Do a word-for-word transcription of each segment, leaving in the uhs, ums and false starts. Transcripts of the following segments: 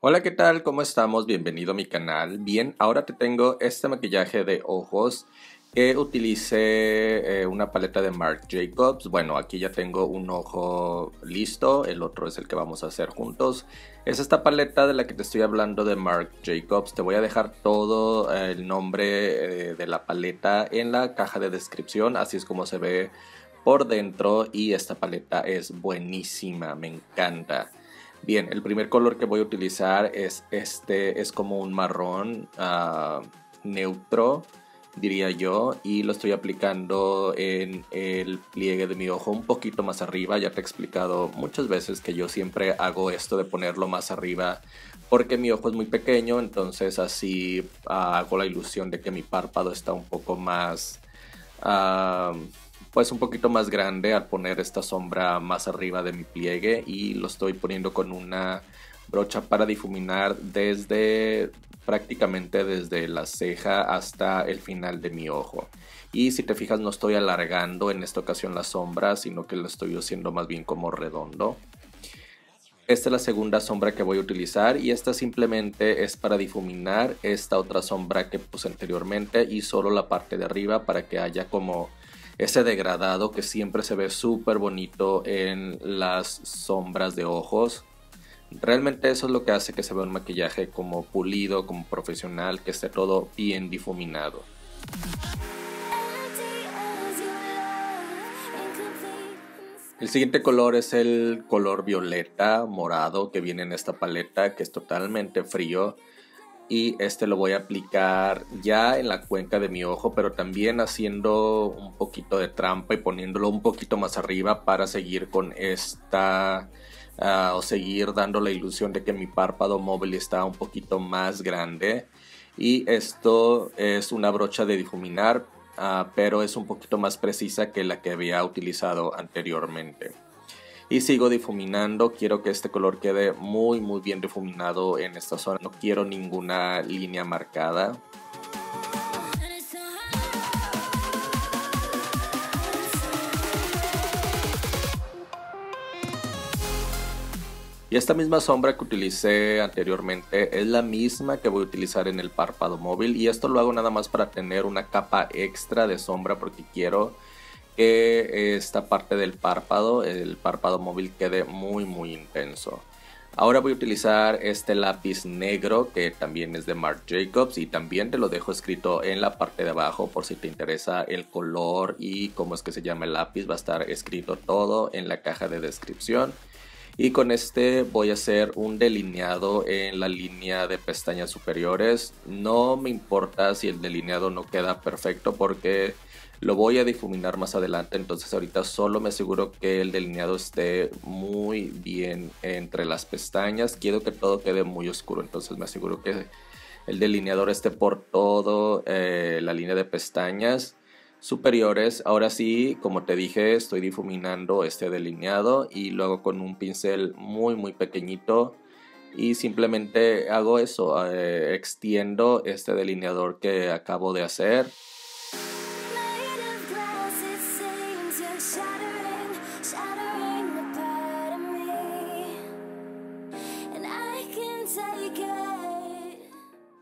Hola, ¿qué tal? ¿Cómo estamos? Bienvenido a mi canal. Bien, ahora te tengo este maquillaje de ojos que utilicé eh, una paleta de Marc Jacobs. Bueno, aquí ya tengo un ojo listo, el otro es el que vamos a hacer juntos. Es esta paleta de la que te estoy hablando de Marc Jacobs. Te voy a dejar todo eh, el nombre eh, de la paleta en la caja de descripción, así es como se ve por dentro y esta paleta es buenísima, me encanta. Bien, el primer color que voy a utilizar es este, es como un marrón uh, neutro, diría yo, y lo estoy aplicando en el pliegue de mi ojo un poquito más arriba. Ya te he explicado muchas veces que yo siempre hago esto de ponerlo más arriba porque mi ojo es muy pequeño, entonces así uh, hago la ilusión de que mi párpado está un poco más... Uh, pues un poquito más grande al poner esta sombra más arriba de mi pliegue, y lo estoy poniendo con una brocha para difuminar desde prácticamente desde la ceja hasta el final de mi ojo. Y si te fijas, no estoy alargando en esta ocasión la sombra, sino que lo estoy haciendo más bien como redondo. Esta es la segunda sombra que voy a utilizar y esta simplemente es para difuminar esta otra sombra que puse anteriormente y solo la parte de arriba para que haya como ese degradado que siempre se ve súper bonito en las sombras de ojos. Realmente eso es lo que hace que se vea un maquillaje como pulido, como profesional, que esté todo bien difuminado. El siguiente color es el color violeta morado que viene en esta paleta, que es totalmente frío. Y este lo voy a aplicar ya en la cuenca de mi ojo, pero también haciendo un poquito de trampa y poniéndolo un poquito más arriba para seguir con esta uh, o seguir dando la ilusión de que mi párpado móvil está un poquito más grande. Y esto es una brocha de difuminar, uh, pero es un poquito más precisa que la que había utilizado anteriormente. Y sigo difuminando, quiero que este color quede muy muy bien difuminado en esta zona, no quiero ninguna línea marcada. Y esta misma sombra que utilicé anteriormente es la misma que voy a utilizar en el párpado móvil, y esto lo hago nada más para tener una capa extra de sombra porque quiero que esta parte del párpado, el párpado móvil, quede muy muy intenso. Ahora voy a utilizar este lápiz negro que también es de Marc Jacobs, y también te lo dejo escrito en la parte de abajo por si te interesa el color y cómo es que se llama el lápiz. Va a estar escrito todo en la caja de descripción. Y con este voy a hacer un delineado en la línea de pestañas superiores. No me importa si el delineado no queda perfecto porque lo voy a difuminar más adelante, entonces ahorita solo me aseguro que el delineado esté muy bien entre las pestañas. Quiero que todo quede muy oscuro, entonces me aseguro que el delineador esté por toda eh, la línea de pestañas superiores. Ahora sí, como te dije, estoy difuminando este delineado y lo hago con un pincel muy muy pequeñito. Y simplemente hago eso, eh, extiendo este delineador que acabo de hacer.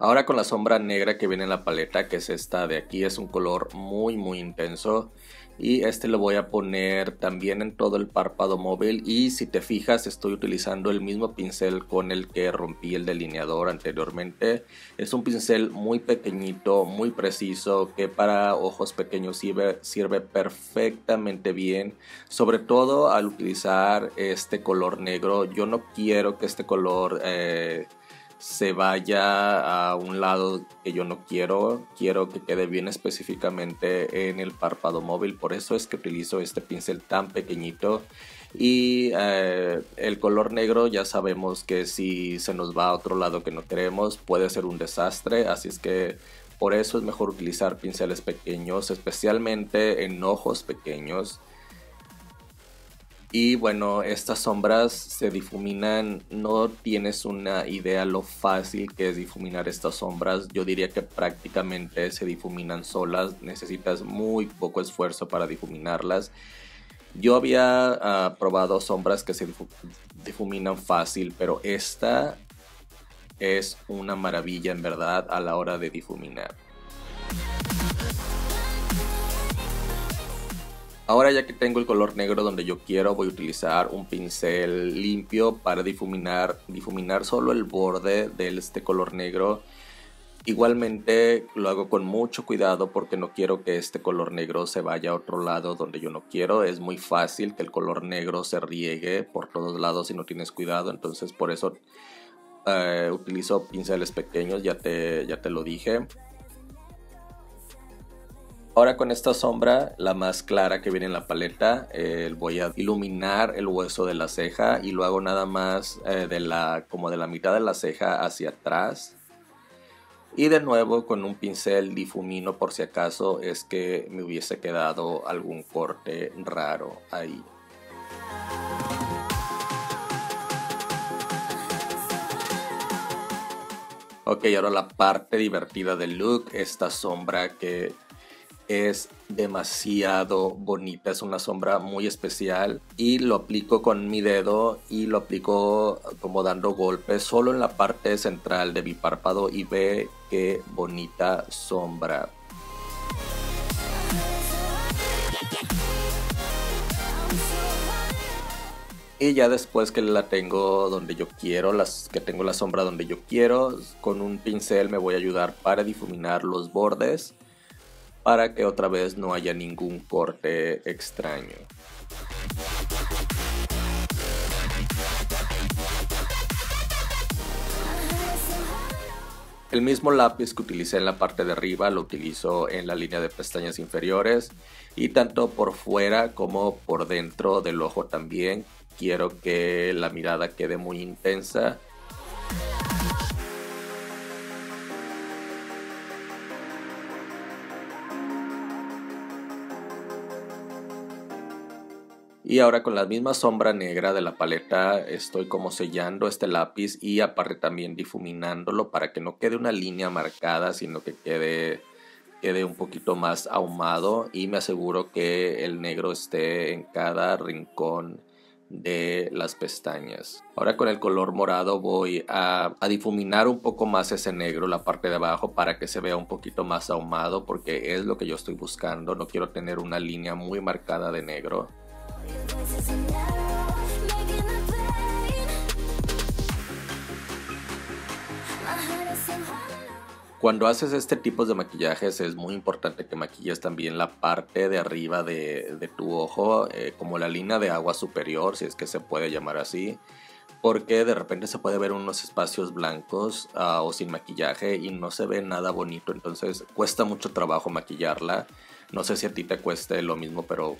Ahora con la sombra negra que viene en la paleta, que es esta de aquí, es un color muy muy intenso, y este lo voy a poner también en todo el párpado móvil. Y si te fijas, estoy utilizando el mismo pincel con el que rompí el delineador anteriormente. Es un pincel muy pequeñito, muy preciso, que para ojos pequeños sirve, sirve perfectamente bien. Sobre todo al utilizar este color negro, yo no quiero que este color eh, se vaya a un lado que yo no quiero, quiero que quede bien específicamente en el párpado móvil. Por eso es que utilizo este pincel tan pequeñito. Y eh, el color negro ya sabemos que si se nos va a otro lado que no queremos puede ser un desastre, así es que por eso es mejor utilizar pinceles pequeños, especialmente en ojos pequeños. Y bueno, estas sombras se difuminan, no tienes una idea lo fácil que es difuminar estas sombras. Yo diría que prácticamente se difuminan solas, necesitas muy poco esfuerzo para difuminarlas. Yo había uh, probado sombras que se difu difuminan fácil, pero esta es una maravilla en verdad a la hora de difuminar. Ahora ya que tengo el color negro donde yo quiero, voy a utilizar un pincel limpio para difuminar, difuminar solo el borde de este color negro. Igualmente lo hago con mucho cuidado porque no quiero que este color negro se vaya a otro lado donde yo no quiero. Es muy fácil que el color negro se riegue por todos lados si no tienes cuidado, entonces por eso eh, utilizo pinceles pequeños, ya te, ya te lo dije. Ahora con esta sombra, la más clara que viene en la paleta, eh, voy a iluminar el hueso de la ceja y lo hago nada más eh, de la, como de la mitad de la ceja hacia atrás. Y de nuevo con un pincel difumino por si acaso es que me hubiese quedado algún corte raro ahí. Ok, ahora la parte divertida del look, esta sombra que es demasiado bonita, es una sombra muy especial y lo aplico con mi dedo y lo aplico como dando golpes solo en la parte central de mi párpado y ve qué bonita sombra. Y ya después que la tengo donde yo quiero, las que tengo la sombra donde yo quiero, con un pincel me voy a ayudar para difuminar los bordes, para que otra vez no haya ningún corte extraño. El mismo lápiz que utilicé en la parte de arriba lo utilizo en la línea de pestañas inferiores y tanto por fuera como por dentro del ojo también. Quiero que la mirada quede muy intensa. Y ahora con la misma sombra negra de la paleta estoy como sellando este lápiz y aparte también difuminándolo para que no quede una línea marcada, sino que quede, quede un poquito más ahumado y me aseguro que el negro esté en cada rincón de las pestañas. Ahora con el color morado voy a, a difuminar un poco más ese negro, la parte de abajo, para que se vea un poquito más ahumado porque es lo que yo estoy buscando, no quiero tener una línea muy marcada de negro. Cuando haces este tipo de maquillajes es muy importante que maquilles también la parte de arriba de, de tu ojo, eh, como la línea de agua superior, si es que se puede llamar así, porque de repente se puede ver unos espacios blancos uh, o sin maquillaje y no se ve nada bonito, entonces cuesta mucho trabajo maquillarla. No sé si a ti te cueste lo mismo, pero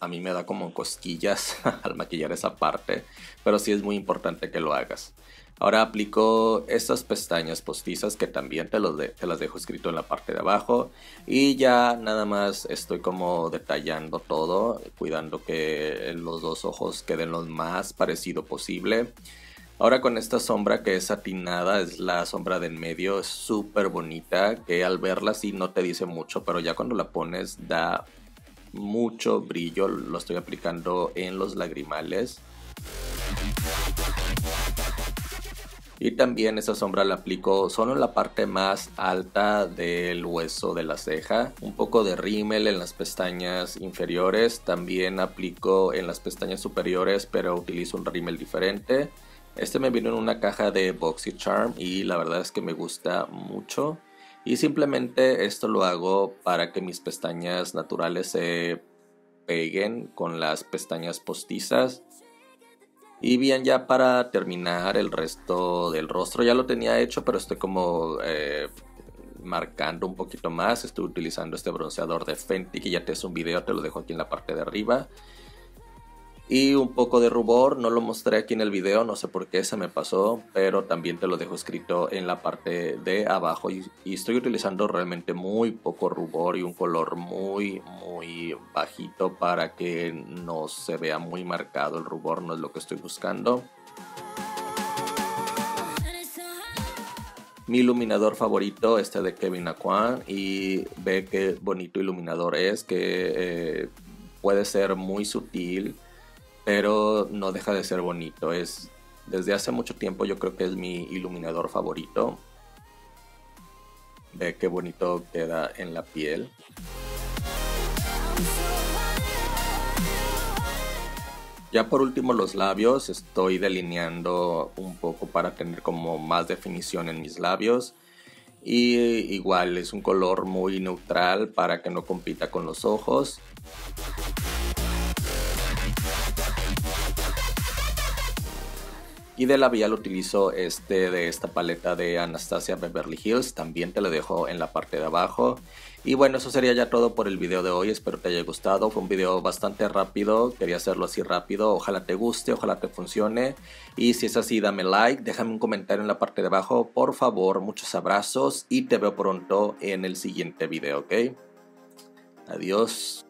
a mí me da como cosquillas al maquillar esa parte, pero sí es muy importante que lo hagas. Ahora aplico estas pestañas postizas que también te, los de, te las dejo escrito en la parte de abajo y ya nada más estoy como detallando todo, cuidando que los dos ojos queden lo más parecido posible. Ahora con esta sombra que es satinada, es la sombra de en medio, es súper bonita, que al verla sí no te dice mucho, pero ya cuando la pones da mucho brillo. Lo estoy aplicando en los lagrimales y también esa sombra la aplico solo en la parte más alta del hueso de la ceja, un poco de rímel en las pestañas inferiores, también aplico en las pestañas superiores pero utilizo un rímel diferente. Este me vino en una caja de Boxycharm y la verdad es que me gusta mucho. Y simplemente esto lo hago para que mis pestañas naturales se peguen con las pestañas postizas. Y bien, ya para terminar el resto del rostro, ya lo tenía hecho pero estoy como eh, marcando un poquito más. Estoy utilizando este bronceador de Fenty que ya te hice un video, te lo dejo aquí en la parte de arriba. Y un poco de rubor, no lo mostré aquí en el video, no sé por qué se me pasó, pero también te lo dejo escrito en la parte de abajo. Y, y estoy utilizando realmente muy poco rubor y un color muy, muy bajito para que no se vea muy marcado el rubor, no es lo que estoy buscando. Mi iluminador favorito, este de Kevyn Aucoin, y ve qué bonito iluminador es, que... Eh, puede ser muy sutil, pero no deja de ser bonito. Es, desde hace mucho tiempo yo creo que es mi iluminador favorito. Ve qué bonito queda en la piel. Ya por último los labios, estoy delineando un poco para tener como más definición en mis labios. Y igual es un color muy neutral para que no compita con los ojos. Y de labial utilizo este de esta paleta de Anastasia Beverly Hills, también te lo dejo en la parte de abajo. Y bueno, eso sería ya todo por el video de hoy, espero te haya gustado, fue un video bastante rápido, quería hacerlo así rápido, ojalá te guste, ojalá te funcione. Y si es así dame like, déjame un comentario en la parte de abajo, por favor, muchos abrazos y te veo pronto en el siguiente video, ¿ok? Adiós.